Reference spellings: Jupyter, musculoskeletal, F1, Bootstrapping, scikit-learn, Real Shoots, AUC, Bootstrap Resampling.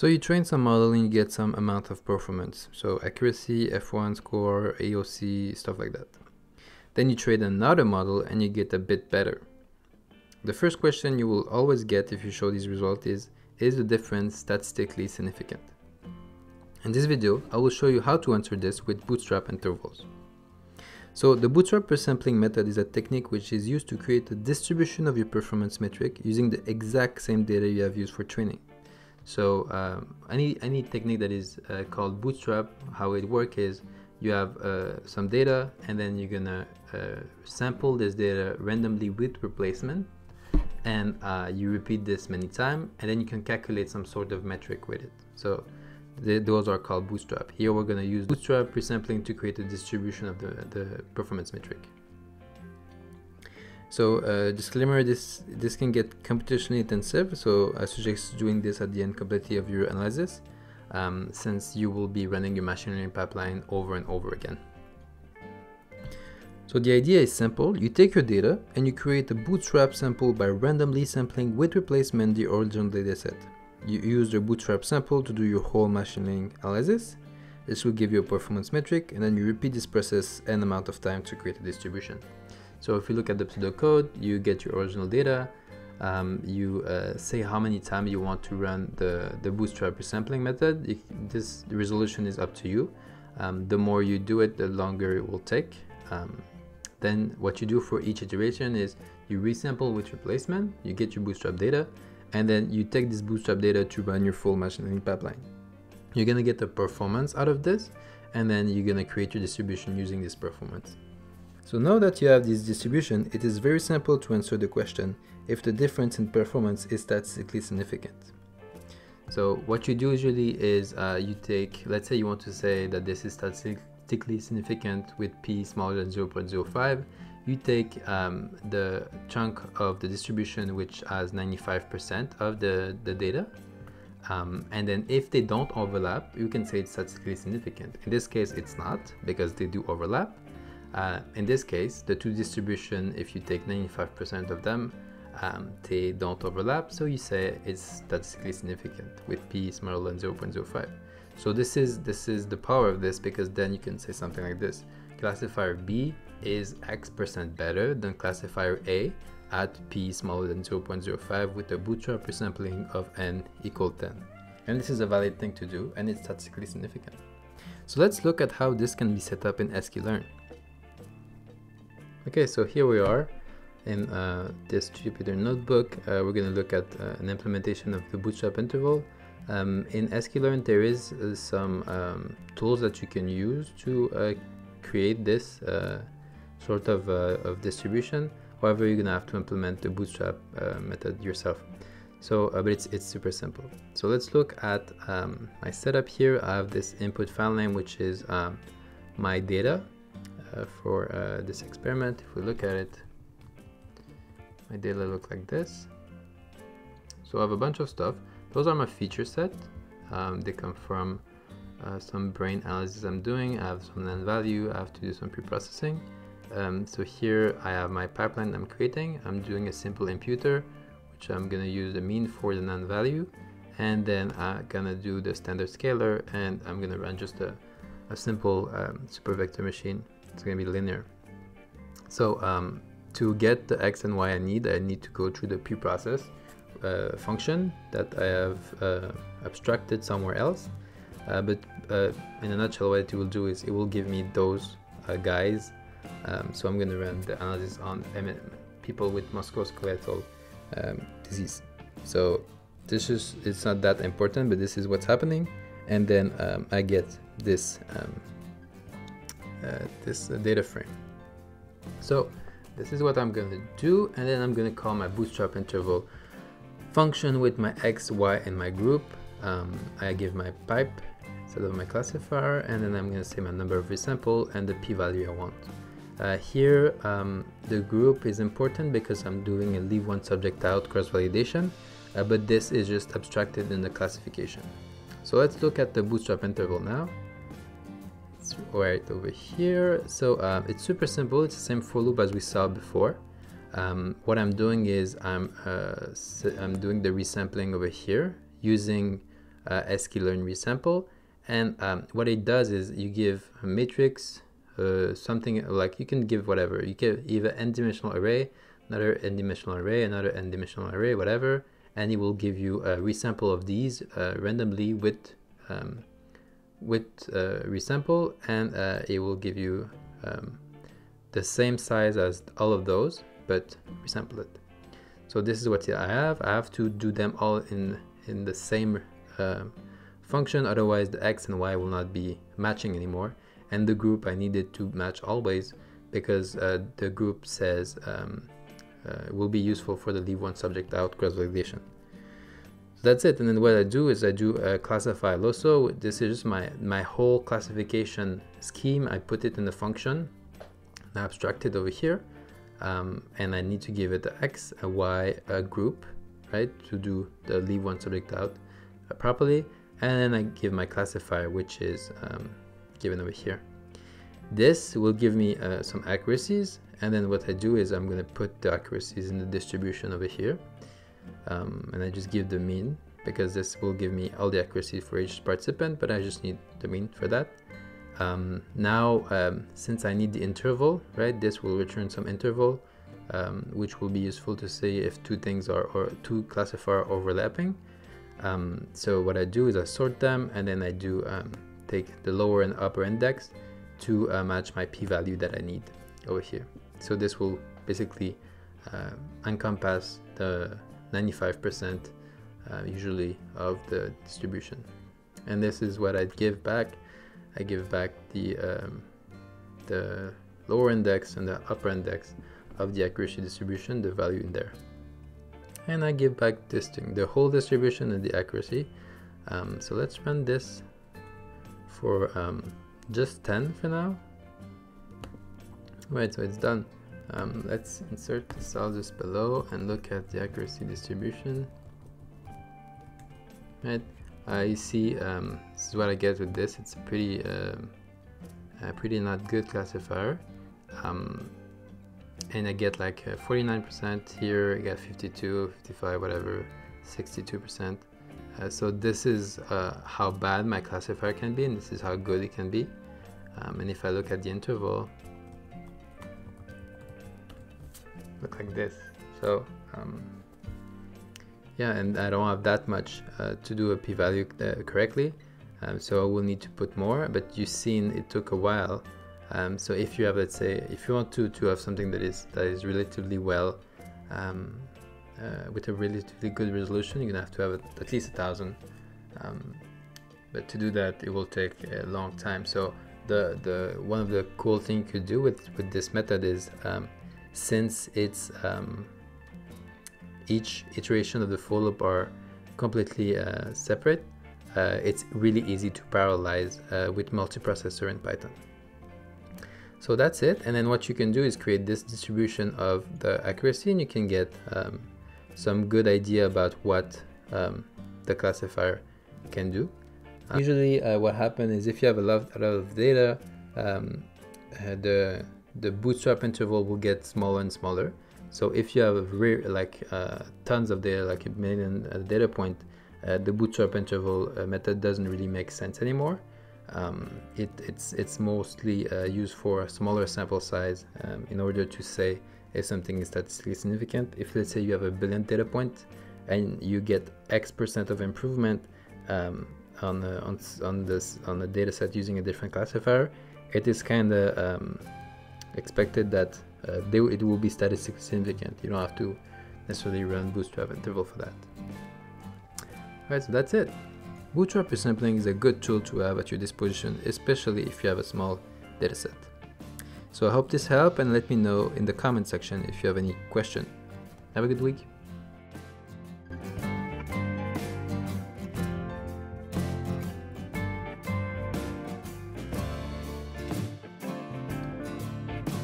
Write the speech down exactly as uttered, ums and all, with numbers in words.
So you train some model and you get some amount of performance. So accuracy, F one score, A U C, stuff like that. Then you train another model and you get a bit better. The first question you will always get if you show these results is, is the difference statistically significant? In this video, I will show you how to answer this with bootstrap intervals. So the bootstrap resampling method is a technique which is used to create a distribution of your performance metric using the exact same data you have used for training. So um, any, any technique that is uh, called bootstrap, how it works is you have uh, some data and then you're gonna uh, sample this data randomly with replacement, and uh, you repeat this many times, and then you can calculate some sort of metric with it. So th those are called bootstrap. Here we're gonna use bootstrap resampling to create a distribution of the, the performance metric. So uh, disclaimer, this this can get computationally intensive, so I suggest doing this at the incomplete of your analysis, um, since you will be running your machine learning pipeline over and over again. So the idea is simple. You take your data and you create a bootstrap sample by randomly sampling with replacement the original dataset. You use the bootstrap sample to do your whole machine learning analysis. This will give you a performance metric, and then you repeat this process n amount of time to create a distribution. So if you look at the pseudocode, you get your original data, um, you uh, say how many times you want to run the, the bootstrap resampling method. If this resolution is up to you. Um, the more you do it, the longer it will take. Um, then what you do for each iteration is you resample with replacement, you get your bootstrap data, and then you take this bootstrap data to run your full machine learning pipeline. You're gonna get the performance out of this, and then you're gonna create your distribution using this performance. So now that you have this distribution, it is very simple to answer the question if the difference in performance is statistically significant. So what you do usually is uh, you take, let's say you want to say that this is statistically significant with p smaller than zero point zero five, you take um, the chunk of the distribution which has ninety-five percent of the, the data, um, and then if they don't overlap, you can say it's statistically significant. In this case, it's not, because they do overlap. Uh, in this case, the two distribution, if you take ninety-five percent of them, um, they don't overlap, so you say it's statistically significant with p smaller than zero point zero five. So this is this is the power of this, because then you can say something like this: classifier B is X percent better than classifier A at p smaller than zero point zero five with a bootstrap resampling of n equal ten. And this is a valid thing to do, and it's statistically significant. So let's look at how this can be set up in scikit-learn. Okay, so here we are in uh, this Jupyter notebook. Uh, we're going to look at uh, an implementation of the bootstrap interval. Um, in scikit-learn, there is uh, some um, tools that you can use to uh, create this uh, sort of, uh, of distribution. However, you're going to have to implement the bootstrap uh, method yourself. So, uh, but it's, it's super simple. So let's look at um, my setup here. I have this input file name, which is um, my data. Uh, for uh, this experiment, if we look at it, my data look like this. So I have a bunch of stuff. Those are my feature set. Um, they come from uh, some brain analysis I'm doing. I have some land value. I have to do some pre-processing. Um, so here I have my pipeline I'm creating. I'm doing a simple imputer, which I'm gonna use the mean for the land value, and then I'm gonna do the standard scalar, and I'm gonna run just a, a simple um, super vector machine. It's going to be linear. So um, to get the X and Y I need, I need to go through the pre-process uh, function that I have uh, abstracted somewhere else. Uh, but uh, in a nutshell, what it will do is it will give me those uh, guys. Um, so I'm going to run the analysis on people with musculoskeletal um, disease. So this is, it's not that important, but this is what's happening. And then um, I get this um, Uh, this uh, data frame. So this is what I'm going to do, and then I'm going to call my bootstrap interval function with my x, y, and my group. Um, I give my pipe instead of my classifier, and then I'm going to say my number of resample and the p-value I want. Uh, here um, the group is important because I'm doing a leave one subject out cross-validation, uh, but this is just abstracted in the classification. So let's look at the bootstrap interval now. Right over here. So uh, it's super simple. It's the same for loop as we saw before. Um, what I'm doing is I'm uh, I'm doing the resampling over here using uh, scikit-learn resample. And um, what it does is you give a matrix, uh, something like, you can give whatever. You give either n-dimensional array, another n-dimensional array, another n-dimensional array, whatever, and it will give you a resample of these uh, randomly with um, with uh, resample, and uh, it will give you um, the same size as all of those, but resample it. So this is what I have. I have to do them all in in the same uh, function, otherwise the x and y will not be matching anymore. And the group I needed to match always, because uh, the group says um, uh, will be useful for the leave one subject out cross validation. So that's it. And then what I do is I do a classify also. This is just my my whole classification scheme. I put it in the function, I abstract it over here, um, and I need to give it an x, a y, a group, right, to do the leave one subject out uh, properly. And then I give my classifier, which is um, given over here. This will give me uh, some accuracies, and then what I do is I'm going to put the accuracies in the distribution over here, um, and I just give the mean, because this will give me all the accuracy for each participant, but I just need the mean for that. Um, now um, since I need the interval, right, this will return some interval, um, which will be useful to see if two things are, or two classifier overlapping. Um, so what I do is I sort them, and then I do um, take the lower and upper index to uh, match my p-value that I need over here. So this will basically uh, encompass the ninety-five percent uh, usually of the distribution. And this is what I'd give back. I give back the, um, the lower index and the upper index of the accuracy distribution, the value in there. And I give back this thing, the whole distribution and the accuracy. Um, so let's run this for um, just ten for now. Right, so it's done. Um, let's insert the cell just below and look at the accuracy distribution. Right, I see um, this is what I get with this. It's pretty, uh, a pretty not good classifier. Um, And I get like forty-nine percent here, I get fifty-two, fifty-five, whatever, sixty-two percent. Uh, so this is uh, how bad my classifier can be, and this is how good it can be. Um, and if I look at the interval, look like this. So um, yeah, and I don't have that much uh, to do a p-value uh, correctly. Um, so I will need to put more, but you've seen it took a while. Um, so if you have, let's say, if you want to to have something that is that is relatively well, um, uh, with a relatively good resolution, you're gonna have to have at least a thousand. Um, but to do that, it will take a long time. So the the one of the cool things you could do with with this method is, um, since it's um, each iteration of the for loop are completely uh, separate, uh, it's really easy to parallelize uh, with multiprocessor in Python. So that's it, and then what you can do is create this distribution of the accuracy, and you can get um, some good idea about what um, the classifier can do. Um, Usually uh, what happens is if you have a lot, a lot of data, um, uh, the, the bootstrap interval will get smaller and smaller. So if you have like uh, tons of data, like a million uh, data point, uh, the bootstrap interval uh, method doesn't really make sense anymore. Um, it, it's, it's mostly uh, used for a smaller sample size um, in order to say if something is statistically significant. If let's say you have a billion data points and you get X percent of improvement um, on, the, on, on, this, on the data set using a different classifier, it is kind of um, expected that uh, they, it will be statistically significant. You don't have to necessarily run bootstrap interval for that. Alright, so that's it. Bootstrap resampling is a good tool to have at your disposition, especially if you have a small dataset. So I hope this helped, and let me know in the comment section if you have any question. Have a good week.